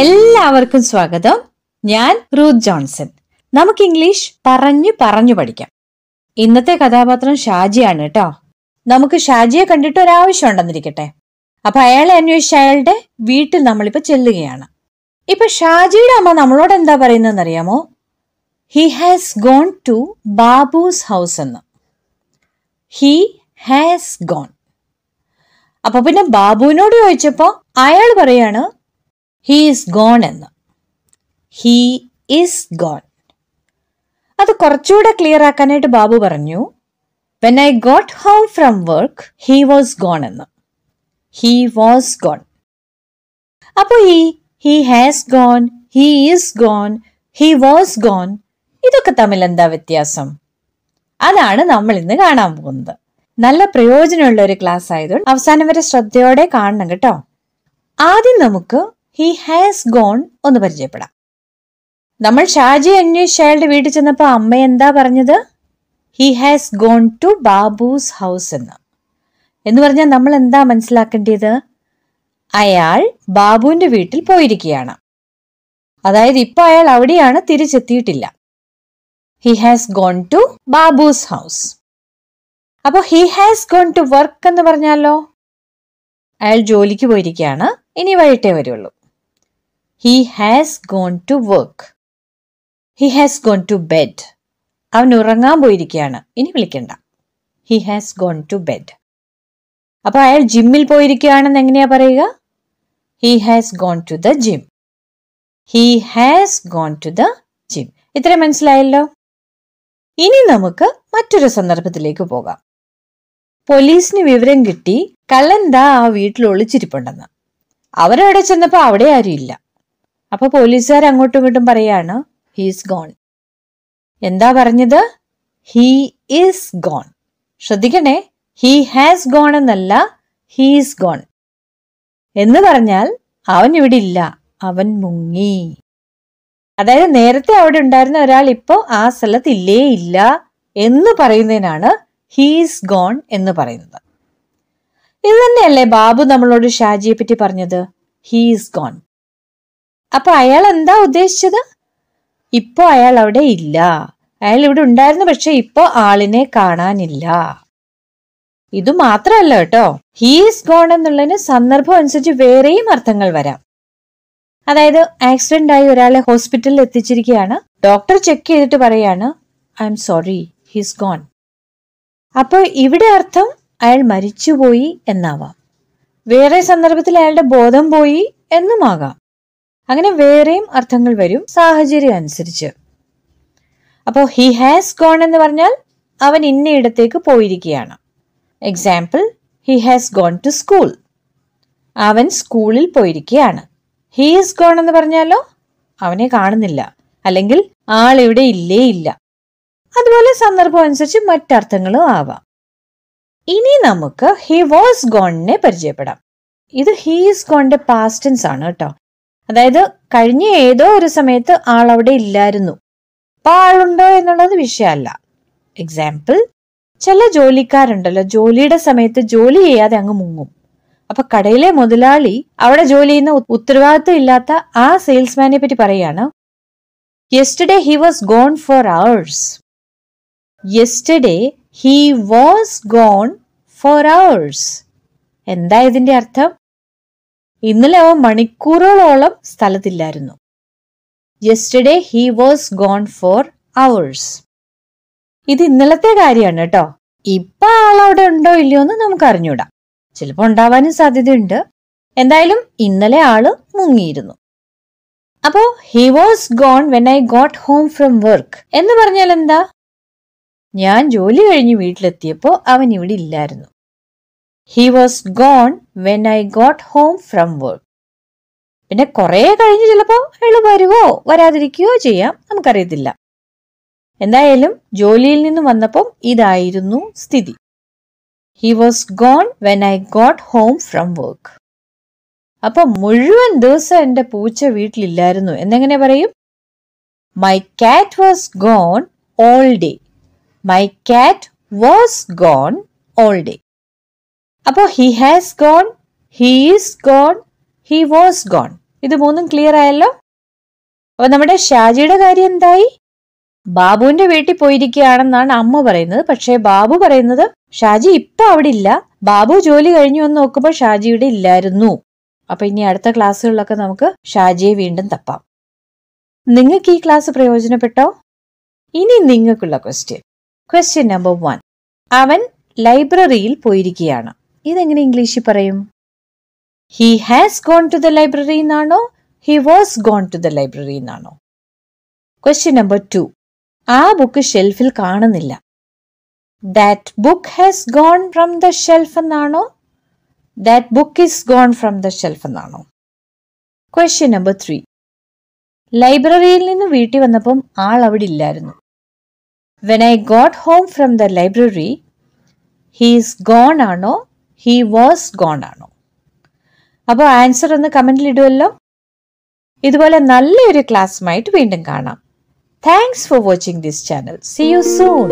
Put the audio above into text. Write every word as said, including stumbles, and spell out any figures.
എല്ലാവർക്കും സ്വാഗതം. ഞാൻ റൂത്ത് ജോൺസൺ. നമുക്ക് ഇംഗ്ലീഷ് പറഞ്ഞു പറഞ്ഞു പഠിക്കാം. ഇന്നത്തെ കഥാപാത്രം ഷാജിയാണ് കേട്ടോ. നമുക്ക് ഷാജിയെ കണ്ടിട്ട് ഒരാവശ്യം ഉണ്ടെന്നിരിക്കട്ടെ. അപ്പൊ അയാളെ അന്വേഷിച്ച് അയാളുടെ വീട്ടിൽ നമ്മളിപ്പോ ചെല്ലുകയാണ്. ഇപ്പൊ ഷാജിയുടെ അമ്മ നമ്മളോട് എന്താ പറയുന്നതെന്ന് അറിയാമോ? He has gone to Babu's house എന്ന്. He has gone. അപ്പൊ പിന്നെ ബാബുവിനോട് ചോദിച്ചപ്പോ അയാൾ പറയാണ് ഹീ ഈസ് ഗോൺ എന്ന്. He is gone. അത് കുറച്ചുകൂടെ ക്ലിയർ ആക്കാനായിട്ട് ബാബു പറഞ്ഞു when I got home from work he was gone എന്ന്. He was gone. അപ്പൊ ഈ he has gone, he is gone, he was gone, ഇതൊക്കെ തമ്മിൽ എന്താ വ്യത്യാസം? അതാണ് നമ്മൾ ഇന്ന് കാണാൻ പോകുന്നത്. നല്ല പ്രയോജനമുള്ള ഒരു ക്ലാസ് ആയതുകൊണ്ട് അവസാനം വരെ ശ്രദ്ധയോടെ കാണണം കേട്ടോ. ആദ്യം നമുക്ക് ഹി ഹാസ് ഗോൺ ഒന്ന് പരിചയപ്പെടാം. നമ്മൾ ഷാജി അന്വേഷിച്ച് അയാളുടെ വീട്ടിൽ ചെന്നപ്പോൾ അമ്മ എന്താ പറഞ്ഞത്? He has gone to Babu's house എന്ന്. എന്ന് പറഞ്ഞാൽ നമ്മൾ എന്താ മനസ്സിലാക്കേണ്ടത്? അയാൾ ബാബുവിന്റെ വീട്ടിൽ പോയിരിക്കുകയാണ്. അതായത് ഇപ്പൊ അയാൾ അവിടെയാണ്, തിരിച്ചെത്തിയിട്ടില്ല. He has gone to Babu's house. അപ്പോൾ he has gone to work എന്ന് പറഞ്ഞാലോ, അയാൾ ജോലിക്ക് പോയിരിക്കുകയാണ്, ഇനി വൈകിട്ടേ വരുള്ളൂ. He has gone to work. He has gone to bed. അവൻ ഉറങ്ങാൻ പോയിരിക്കുകയാണ്, ഇനി വിളിക്കണ്ട. He has gone to bed. അപ്പോൾ അയാൾ ജിമ്മിൽ പോയിരിക്കുകയാണെന്ന് എങ്ങനെയാ പറയുക? He has gone to the gym. He has gone to the gym. ഇത്രയും മനസ്സിലായല്ലോ. ഇനി നമുക്ക് മറ്റൊരു സന്ദർഭത്തിലേക്ക് പോകാം. പോലീസിന് വിവരം കിട്ടി കള്ളന്താ ആ വീട്ടിൽ ഒളിച്ചിരിപ്പുണ്ടെന്ന്. അവരവിടെ ചെന്നപ്പോൾ അവിടെ ആരും ഇല്ല. അപ്പൊ പോലീസുകാർ അങ്ങോട്ടും ഇങ്ങോട്ടും പറയാണ് ഹീസ് ഗോൺ. എന്താ പറഞ്ഞത്? He is gone. ശ്രദ്ധിക്കണേ, ഹീ ഹാസ് ഗോൺ എന്നല്ല, ഹീസ് ഗോൺ എന്ന് പറഞ്ഞാൽ അവൻ ഇവിടെ ഇല്ല, അവൻ മുങ്ങി. അതായത് നേരത്തെ അവിടെ ഉണ്ടായിരുന്ന ഒരാൾ ഇപ്പോൾ ആ സ്ഥലത്ത് ഇല്ലേ ഇല്ല എന്ന് പറയുന്നതിനാണ് ഹീസ് ഗോൺ എന്ന് പറയുന്നത്. ഇത് തന്നെയല്ലേ ബാബു നമ്മളോട് ഷാജിയെ പറ്റി പറഞ്ഞത്? He's gone. അപ്പൊ അയാൾ എന്താ ഉദ്ദേശിച്ചത്? ഇപ്പോ അയാൾ അവിടെ ഇല്ല, അയാൾ ഇവിടെ ഉണ്ടായിരുന്നു, പക്ഷെ ഇപ്പോ ആളിനെ കാണാനില്ല. ഇത് മാത്രമല്ല കേട്ടോ, ഹീസ് ഗോൺ എന്നുള്ളതിന് സന്ദർഭം അനുസരിച്ച് വേറെയും അർത്ഥങ്ങൾ വരാം. അതായത് ആക്സിഡന്റ് ആയി ഒരാളെ ഹോസ്പിറ്റലിൽ എത്തിച്ചിരിക്കുകയാണ്, ഡോക്ടർ ചെക്ക് ചെയ്തിട്ട് പറയാണ് I M sorry he's gone. അപ്പോൾ ഇവിടെ അർത്ഥം അയാൾ മരിച്ചുപോയി എന്നാവാം, വേറെ സന്ദർഭത്തിൽ അയാളുടെ ബോധം പോയി എന്നുമാകാം. അങ്ങനെ വേറെയും അർത്ഥങ്ങൾ വരും സാഹചര്യം അനുസരിച്ച്. അപ്പോൾ ഹി ഹാസ് ഗോൺ എന്ന് പറഞ്ഞാൽ അവൻ ഇന്നയിടത്തേക്ക് പോയിരിക്കുകയാണ്. Example, he has gone to school. അവൻ സ്കൂളിൽ പോയിരിക്കുകയാണ്. ഹീ ഈസ് ഗോൺ എന്ന് പറഞ്ഞാലോ, അവനെ കാണുന്നില്ല, അല്ലെങ്കിൽ ആളിവിടെ ഇല്ലേ ഇല്ല. അതുപോലെ സന്ദർഭം അനുസരിച്ച് മറ്റർത്ഥങ്ങളും ആവാം. ഇനി നമുക്ക് ഹി വാസ് ഗോണിനെ പരിചയപ്പെടാം. ഇത് ഹീ ഈസ് ഗോണിന്റെ പാസ്റ്റ് ടെൻസ് ആണ് കേട്ടോ. അതായത് കഴിഞ്ഞ ഏതോ ഒരു സമയത്ത് ആൾ അവിടെ ഇല്ലായിരുന്നു. അപ്പൊ ആളുണ്ടോ എന്നുള്ളത് വിഷയമല്ല. എക്സാമ്പിൾ, ചില ജോലിക്കാരുണ്ടല്ലോ, ജോലിയുടെ സമയത്ത് ജോലി ചെയ്യാതെ അങ്ങ് മുങ്ങും. അപ്പൊ കടയിലെ മുതലാളി അവിടെ ജോലി ചെയ്യുന്ന ഉത്തരവാദിത്വം ഇല്ലാത്ത ആ സെയിൽസ്മാനെ പറ്റി പറയാണ് yesterday he was gone for hours. Yesterday he was gone for hours. എന്താ ഇതിന്റെ അർത്ഥം? ഇന്നലെ അവൻ മണിക്കൂറുകളോളം സ്ഥലത്തില്ലായിരുന്നു. Yesterday he was gone for hours. ഇത് ഇന്നലത്തെ കാര്യമാണ് കേട്ടോ. ഇപ്പൊ ആളവിടെ ഉണ്ടോ ഇല്ലയോ എന്ന് നമുക്ക് അറിഞ്ഞൂടാം, ചിലപ്പോൾ ഉണ്ടാവാനും സാധ്യതയുണ്ട്. എന്തായാലും ഇന്നലെ ആള് മുങ്ങിയിരുന്നു. അപ്പോ he was gone when I got home from work എന്ന് പറഞ്ഞാൽ എന്താ? ഞാൻ ജോലി കഴിഞ്ഞ് വീട്ടിലെത്തിയപ്പോ അവൻ ഇവിടെ ഇല്ലായിരുന്നു. He was gone when I got home from work. പിന്നെ കുറെ കഴിഞ്ഞ് ചിലപ്പോൾ അയാൾ വരുവോ വരാതിരിക്കുകയോ ചെയ്യാം, നമുക്കറിയത്തില്ല. എന്തായാലും ജോലിയിൽ നിന്ന് വന്നപ്പം ഇതായിരുന്നു സ്ഥിതി. He was gone when I got home from work. അപ്പൊ മുഴുവൻ ദിവസം എന്റെ പൂച്ച വീട്ടിലില്ലായിരുന്നു എന്നെങ്ങനെ പറയും? My cat was gone all day. My cat was gone all day. അപ്പോ he has gone, he is gone, He was gone. ഇത് മൂന്നും ക്ലിയർ ആയല്ലോ. അപ്പോൾ നമ്മുടെ ഷാജിയുടെ കാര്യം എന്തായി? ബാബുവിന്റെ വീട്ടിൽ പോയിരിക്കുകയാണെന്നാണ് അമ്മ പറയുന്നത്. പക്ഷേ ബാബു പറയുന്നത് ഷാജി ഇപ്പൊ അവിടെ ഇല്ല, ബാബു ജോലി കഴിഞ്ഞു എന്ന് നോക്കുമ്പോൾ ഷാജിയുടെ ഇല്ലായിരുന്നു. അപ്പോൾ ഇനി അടുത്ത ക്ലാസ്സുകളിലൊക്കെ നമുക്ക് ഷാജിയെ വീണ്ടും തപ്പാം. നിങ്ങൾക്ക് ഈ ക്ലാസ് പ്രയോജനപ്പെട്ടോ? ഇനി നിങ്ങൾക്കുള്ള ക്വസ്റ്റ്യൻ ക്വസ്റ്റ്യൻ നമ്പർ വൺ. അവൻ ലൈബ്രറിയിൽ പോയിരിക്കുകയാണ്. ഇതെങ്ങനെ ഇംഗ്ലീഷിൽ പറയും? He has gone to the library എന്നാണോ, he was gone to the library എന്നാണോ? Question number two. ആ ബുക്ക് ഷെൽഫിൽ കാണുന്നില്ല. That book has gone from the shelf എന്നാണോ, that book is gone from the shelf എന്നാണോ? Question number three. ലൈബ്രറിയിൽ നിന്ന് വീട്ടിൽ വന്നപ്പോൾ ആൾ അവിടെ ഇല്ലായിരുന്നു. When I got home from the library, he is gone ആണോ, he was gone ആണോ? അപ്പോൾ ആൻസർ ഒന്ന് കമന്റിൽ ഇടുമല്ലോ. ഇതുപോലെ നല്ലൊരു ക്ലാസ്സുമായിട്ട് വീണ്ടും കാണാം. Thanks for watching this channel. See you soon.